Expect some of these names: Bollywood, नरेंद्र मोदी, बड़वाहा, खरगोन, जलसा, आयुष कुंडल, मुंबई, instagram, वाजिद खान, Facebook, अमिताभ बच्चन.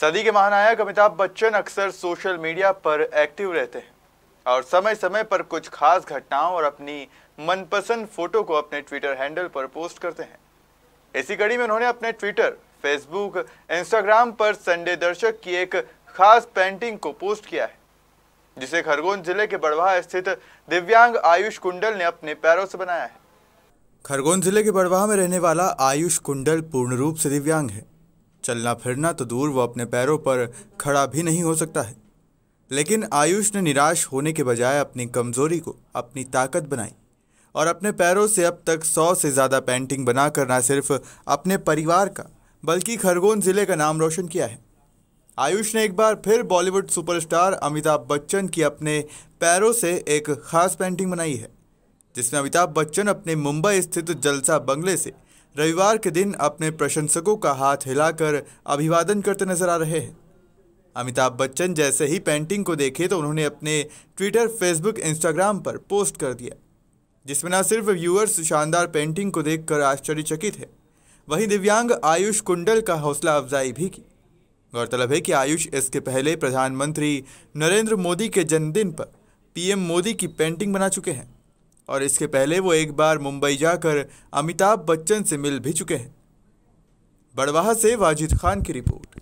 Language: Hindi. सदी के महानायक अमिताभ बच्चन अक्सर सोशल मीडिया पर एक्टिव रहते हैं और समय समय पर कुछ खास घटनाओं और अपनी मनपसंद फोटो को अपने ट्विटर हैंडल पर पोस्ट करते हैं। इसी कड़ी में उन्होंने अपने ट्विटर, फेसबुक, इंस्टाग्राम पर संडे दर्शक की एक खास पेंटिंग को पोस्ट किया है, जिसे खरगोन जिले के बड़वाहा स्थित दिव्यांग आयुष कुंडल ने अपने पैरों से बनाया है। खरगोन जिले के बड़वाहा में रहने वाला आयुष कुंडल पूर्ण रूप से दिव्यांग है। चलना फिरना तो दूर वो अपने पैरों पर खड़ा भी नहीं हो सकता है, लेकिन आयुष ने निराश होने के बजाय अपनी कमजोरी को अपनी ताकत बनाई और अपने पैरों से अब तक 100 से ज़्यादा पेंटिंग बनाकर न सिर्फ अपने परिवार का बल्कि खरगोन ज़िले का नाम रोशन किया है। आयुष ने एक बार फिर बॉलीवुड सुपरस्टार अमिताभ बच्चन की अपने पैरों से एक खास पेंटिंग बनाई है, जिसमें अमिताभ बच्चन अपने मुंबई स्थित जलसा बंगले से रविवार के दिन अपने प्रशंसकों का हाथ हिलाकर अभिवादन करते नजर आ रहे हैं। अमिताभ बच्चन जैसे ही पेंटिंग को देखे तो उन्होंने अपने ट्विटर, फेसबुक, इंस्टाग्राम पर पोस्ट कर दिया, जिसमें न सिर्फ व्यूअर्स शानदार पेंटिंग को देखकर आश्चर्यचकित है, वहीं दिव्यांग आयुष कुंडल का हौसला अफजाई भी की। गौरतलब है कि आयुष इसके पहले प्रधानमंत्री नरेंद्र मोदी के जन्मदिन पर पीएम मोदी की पेंटिंग बना चुके हैं और इसके पहले वो एक बार मुंबई जाकर अमिताभ बच्चन से मिल भी चुके हैं। बड़वाहा से वाजिद खान की रिपोर्ट।